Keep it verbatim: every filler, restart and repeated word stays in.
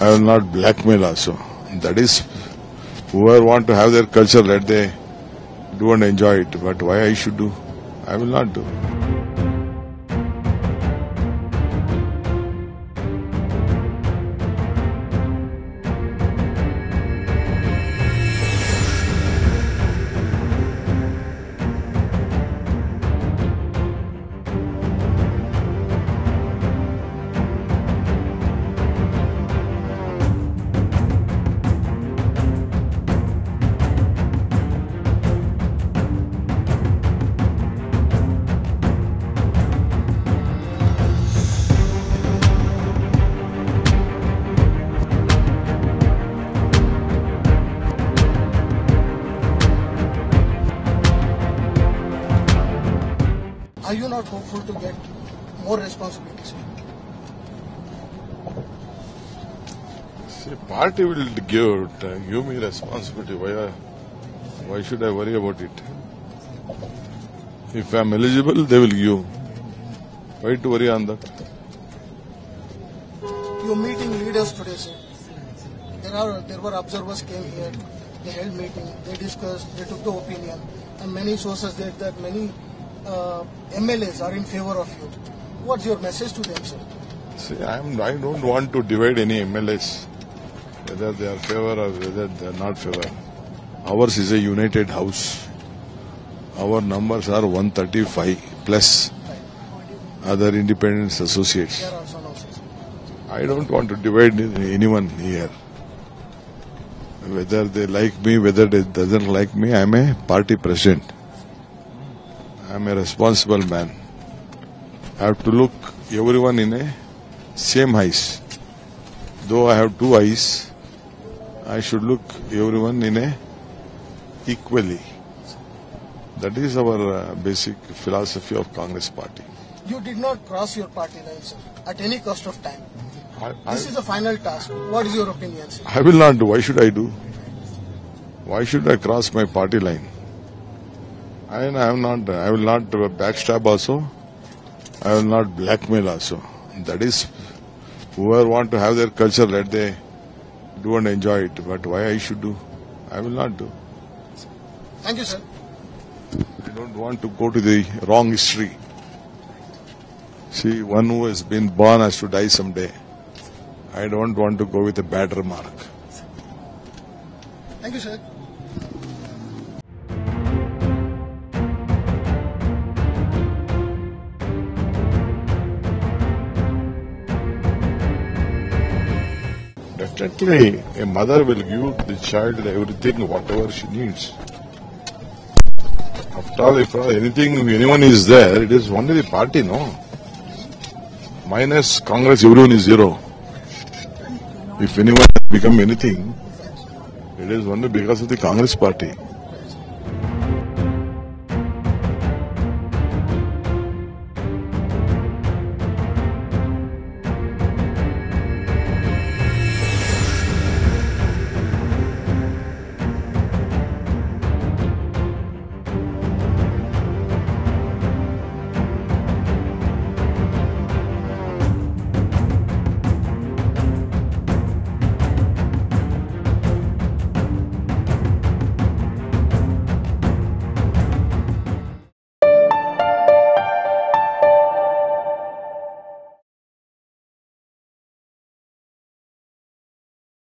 I will not blackmail also. That is, whoever want to have their culture, let they do and enjoy it. But why I should do? I will not do. Are you not hopeful to get more responsibilities? See, party will give, give me responsibility. Why, I, why should I worry about it? If I am eligible, they will give. Why to worry on that? You are meeting leaders today, sir. There, are, there were observers came here, they held meeting, they discussed, they took the opinion, and many sources said that many Uh, M L As are in favor of you. What's your message to them, sir? See, I'm, I don't want to divide any M L As, whether they are favor or whether they are not favor. Ours is a united house. Our numbers are one thirty-five plus other independent associates. I don't want to divide anyone here. Whether they like me, whether they doesn't like me, I'm a party president. I'm a responsible man. I have to look everyone in a same eyes. Though I have two eyes, I should look everyone in a equally. That is our uh, basic philosophy of Congress party. You did not cross your party line, sir, at any cost of time. I, I, this is the final task. What is your opinion, sir? I will not do. Why should I do? Why should I cross my party line? I am not, I will not backstab also, I will not blackmail also. That is, whoever want to have their culture, let they do and enjoy it. But why I should do? I will not do. Thank you, sir. I don't want to go to the wrong history. See, one who has been born has to die someday. I don't want to go with a bad remark. Thank you, sir. Definitely, a mother will give the child everything, whatever she needs. After all, if anything, anyone is there, it is only the party, no? Minus Congress, everyone is zero. If anyone has become anything, it is only because of the Congress party.